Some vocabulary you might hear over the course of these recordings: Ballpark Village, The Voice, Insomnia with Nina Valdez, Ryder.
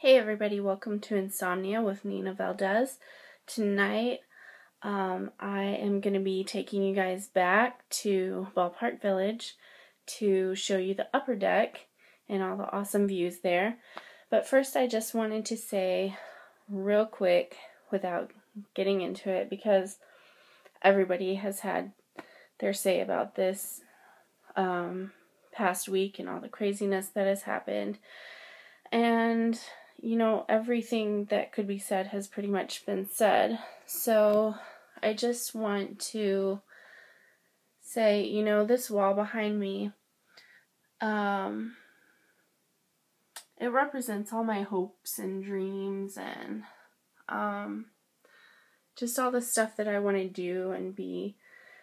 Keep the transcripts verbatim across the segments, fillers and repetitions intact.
Hey everybody, welcome to Insomnia with Nina Valdez. Tonight um, I am going to be taking you guys back to Ballpark Village to show you the upper deck and all the awesome views there. But first I just wanted to say real quick, without getting into it, because everybody has had their say about this um, past week and all the craziness that has happened. And you know, everything that could be said has pretty much been said. So I just want to say, you know, this wall behind me, um, it represents all my hopes and dreams and um, just all the stuff that I want to do and be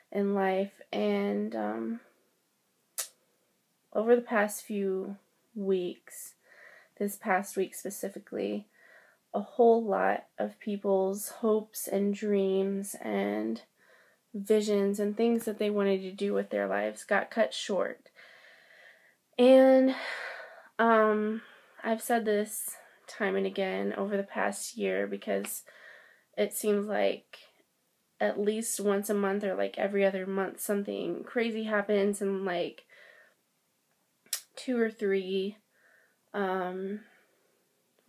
in life. And um, over the past few weeks, this past week specifically, a whole lot of people's hopes and dreams and visions and things that they wanted to do with their lives got cut short. And um, I've said this time and again over the past year, because it seems like at least once a month or like every other month something crazy happens, and like two or three Um,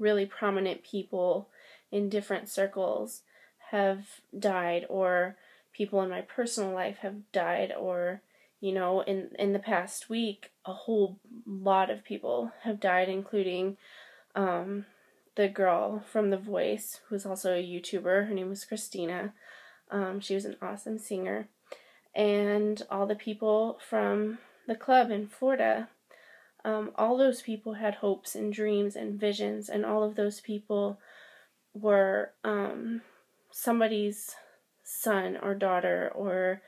really prominent people in different circles have died, or people in my personal life have died, or, you know, in, in the past week, a whole lot of people have died, including um, the girl from The Voice, who's also a YouTuber. Her name was Christina. Um, she was an awesome singer. And all the people from the club in Florida. Um, all those people had hopes and dreams and visions, and all of those people were um, somebody's son or daughter or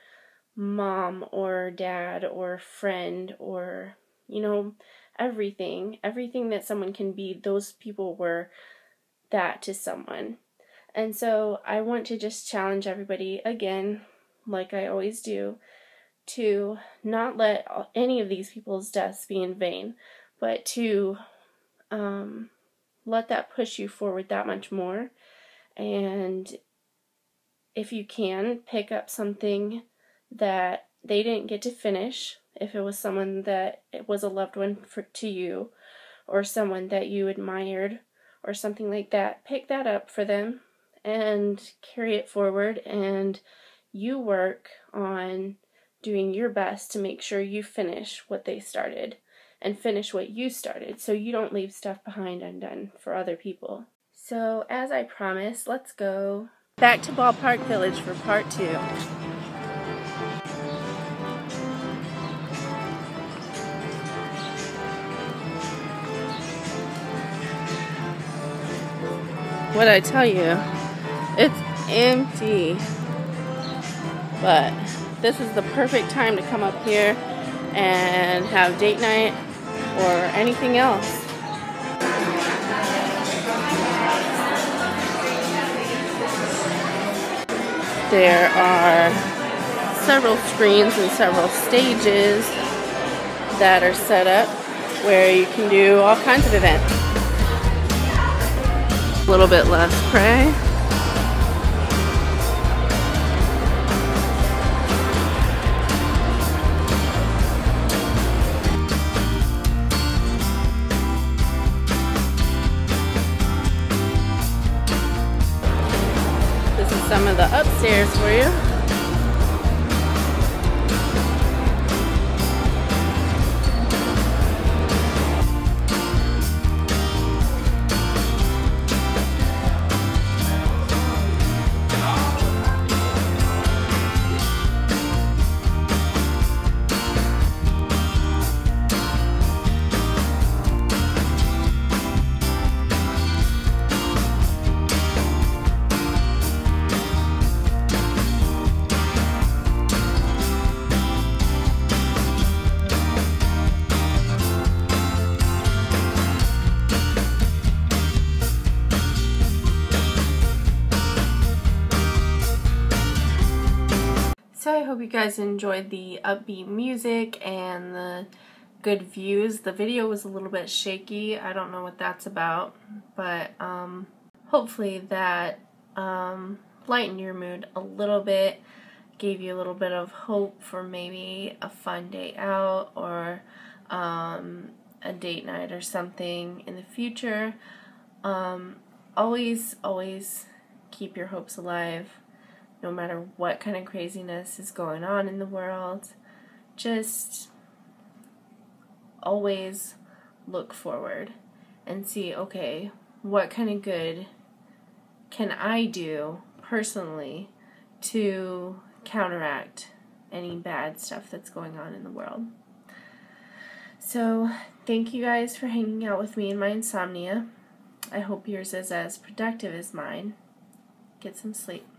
mom or dad or friend or, you know, everything. Everything that someone can be, those people were that to someone. And so I want to just challenge everybody again, like I always do, to not let any of these people's deaths be in vain, but to um, let that push you forward that much more. And if you can, pick up something that they didn't get to finish, if it was someone that it was a loved one for, to you, or someone that you admired, or something like that. Pick that up for them and carry it forward, and you work on doing your best to make sure you finish what they started and finish what you started, so you don't leave stuff behind undone for other people. So, as I promised, let's go back to Ballpark Village for part two. What'd I tell you? It's empty. But this is the perfect time to come up here and have date night or anything else. There are several screens and several stages that are set up where you can do all kinds of events. A little bit less prey. Some of the upstairs for you. So I hope you guys enjoyed the upbeat music and the good views. The video was a little bit shaky. I don't know what that's about, but um, hopefully that um, lightened your mood a little bit, gave you a little bit of hope for maybe a fun day out or um, a date night or something in the future. Um, always, always keep your hopes alive, no matter what kind of craziness is going on in the world. Just always look forward and see, okay, what kind of good can I do personally to counteract any bad stuff that's going on in the world. So thank you guys for hanging out with me in my insomnia. I hope yours is as productive as mine. Get some sleep.